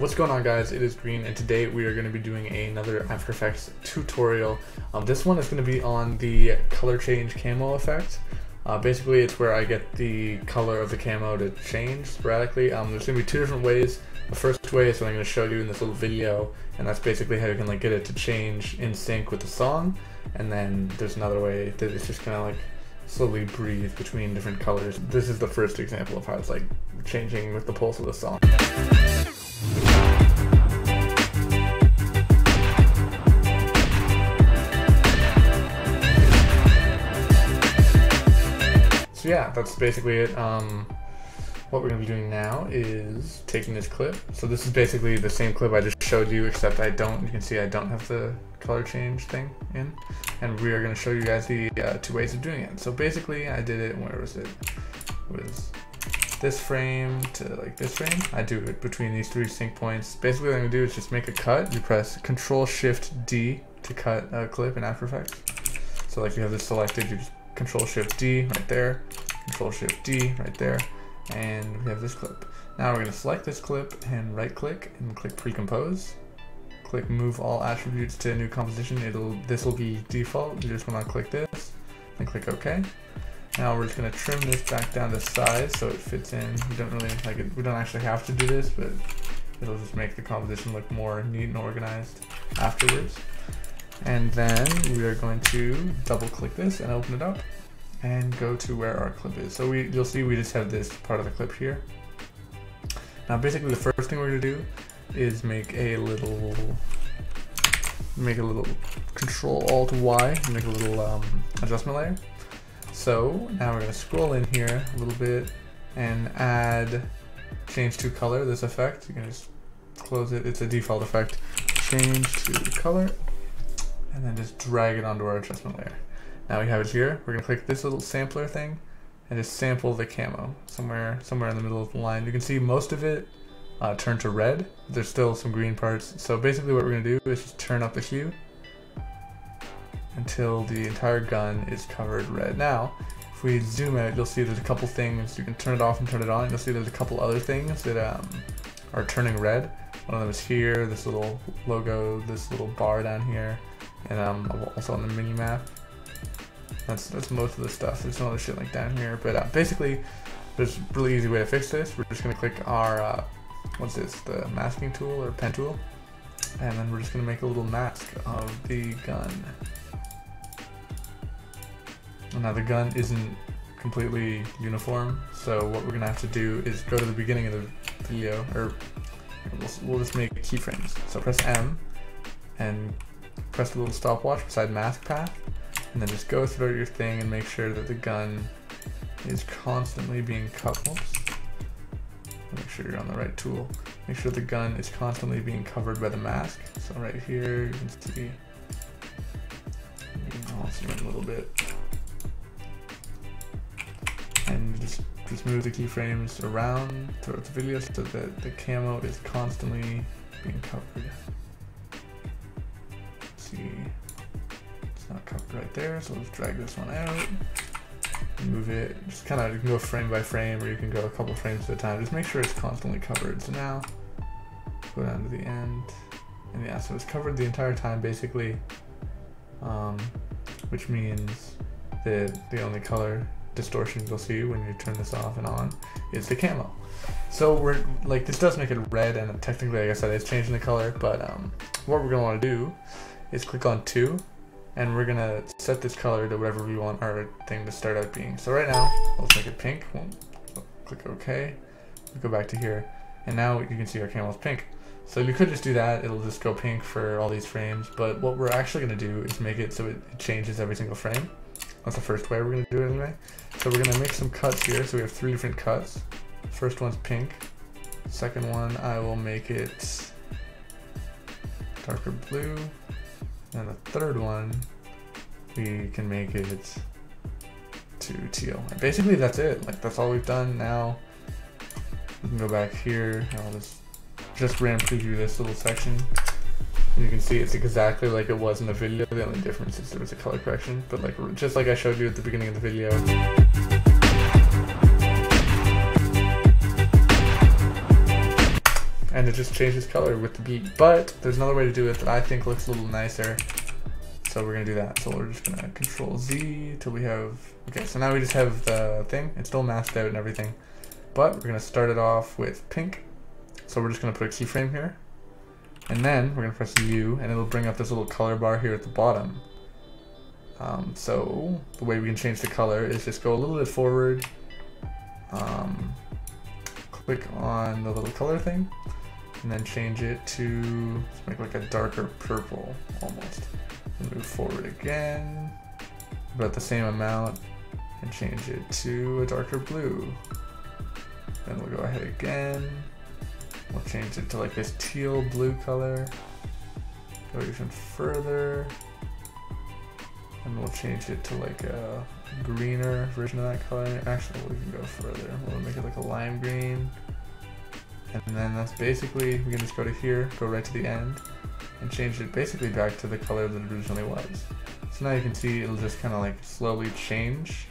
What's going on, guys? It is Green, and today we are going to be doing another After Effects tutorial. This one is going to be on the color change camo effect. Basically, it's where I get the color of the camo to change sporadically. There's going to be two different ways. The first way is what I'm going to show you in this little video, and that's basically how you can like get it to change in sync with the song. And then there's another way that it's just kind of like slowly breathe between different colors. This is the first example of how it's like changing with the pulse of the song. So yeah, that's basically it. What we're gonna be doing now is taking this clip. So this is basically the same clip I just showed you, except you can see I don't have the color change thing in, and we are going to show you guys the two ways of doing it. So basically I did it, where was it? It was this frame to like this frame. I do it between these three sync points. Basically what I'm going to do is just make a cut. You press Control Shift D to cut a clip in After Effects. So like you have this selected, you just Control Shift D right there, Control Shift D right there, and we have this clip. Now we're going to select this clip and right click and click Pre-compose. Click Move All Attributes to New Composition. This will be default. You just want to click this and click OK. Now we're just going to trim this back down to size so it fits in. We don't really like it. We don't actually have to do this, but it'll just make the composition look more neat and organized afterwards. And then we are going to double click this and open it up and go to where our clip is. So you'll see we just have this part of the clip here. Now basically the first thing we're going to do is make a little Control Alt Y, make a little adjustment layer. So now we're gonna scroll in here a little bit and add change to color. This effect, you can just close it. It's a default effect. Change to color, and then just drag it onto our adjustment layer. Now we have it here. We're gonna click this little sampler thing and just sample the camo somewhere in the middle of the line. You can see most of it turn to red. There's still some green parts. So basically what we're gonna do is just turn up the hue until the entire gun is covered red. Now, if we zoom out, you'll see there's a couple things. You can turn it off and turn it on. You'll see there's a couple other things that are turning red. One of them is here, this little logo, this little bar down here, and also on the mini map. That's most of the stuff. There's some other shit like down here, but basically there's a really easy way to fix this. We're just gonna click our what's this, the masking tool or pen tool, and then we're just gonna make a little mask of the gun. And now the gun isn't completely uniform, so what we're gonna have to do is go to the beginning of the video, or we'll just make keyframes. So press M and press the little stopwatch beside mask path, and then just go through your thing and make sure that the gun is constantly being coupled. Make sure you're on the right tool. Make sure the gun is constantly being covered by the mask. So right here, you can see, you can also zoom in a little bit. And just move the keyframes around throughout the video so that the camo is constantly being covered. Let's see, it's not covered right there, so let's drag this one out. Move it, just kind of, you can go frame by frame, or you can go a couple frames at a time. Just make sure it's constantly covered. So now, go down to the end, and yeah, so it's covered the entire time basically, which means that the only color distortion you'll see when you turn this off and on is the camo. So we're like, this does make it red, and technically, like I said, it's changing the color, but what we're gonna want to do is click on 2. And we're gonna set this color to whatever we want our thing to start out being. So right now, let's make it pink. We'll click OK. We'll go back to here, and now you can see our camel's pink. So you could just do that; it'll just go pink for all these frames. But what we're actually gonna do is make it so it changes every single frame. That's the first way we're gonna do it anyway. So we're gonna make some cuts here. So we have 3 different cuts. First one's pink. Second one, I will make it darker blue. And the third one, we can make it to teal. And basically that's it. Like, that's all we've done. Now we can go back here, and I'll just ran preview this little section. And you can see it's exactly like it was in the video. The only difference is there was a color correction, but like just like I showed you at the beginning of the video. and it just changes color with the beat. But there's another way to do it that I think looks a little nicer. So we're gonna do that. So we're just gonna Control Z till we have, okay, so now we just have the thing. It's still masked out and everything, but we're gonna start it off with pink. So we're just gonna put a keyframe here, and then we're gonna press U and it'll bring up this little color bar here at the bottom. So the way we can change the color is just go a little bit forward, click on the little color thing, and then change it to, let's make like a darker purple almost. Move forward again, about the same amount, and change it to a darker blue. Then we'll go ahead again. We'll change it to like this teal blue color. Go even further. And we'll change it to like a greener version of that color. Actually, we can go further. We'll make it like a lime green. And then that's basically, we can just go to here, go right to the end, and changed it basically back to the color that it originally was. So now you can see it'll just kind of like slowly change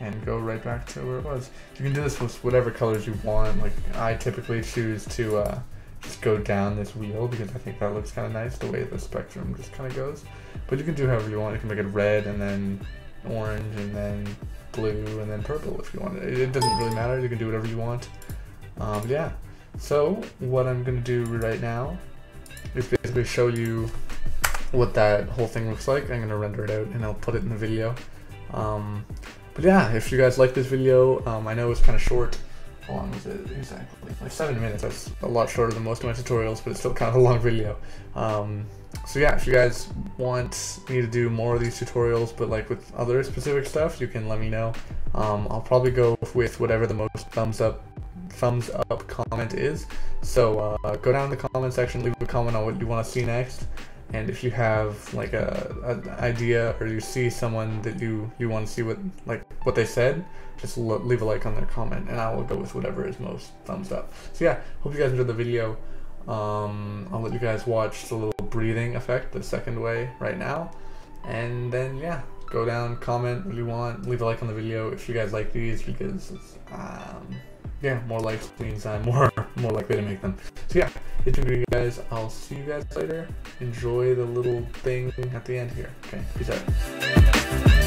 and go right back to where it was. You can do this with whatever colors you want. Like I typically choose to just go down this wheel because I think that looks kind of nice, the way the spectrum just kind of goes. But you can do however you want. You can make it red and then orange and then blue and then purple if you want. It doesn't really matter. You can do whatever you want. Yeah. So what I'm going to do right now is basically show you what that whole thing looks like. I'm going to render it out and I'll put it in the video. But yeah, if you guys like this video, I know it's kind of short. How long was it exactly? Like 7 minutes. That's a lot shorter than most of my tutorials, but it's still kind of a long video. So yeah, if you guys want me to do more of these tutorials, but like with other specific stuff, you can let me know. I'll probably go with whatever the most thumbs up comment is. So go down in the comment section, leave a comment on what you want to see next, and if you have like an idea or you see someone that you want to see what they said, just leave a like on their comment and I will go with whatever is most thumbs up. So yeah, hope you guys enjoyed the video. I'll let you guys watch the little breathing effect, the second way right now, and then yeah, go down, comment what you want, leave a like on the video if you guys like these, because it's, yeah, more likes means I'm more likely to make them. So yeah, it's been good, you guys. I'll see you guys later. Enjoy the little thing at the end here. Okay, peace out.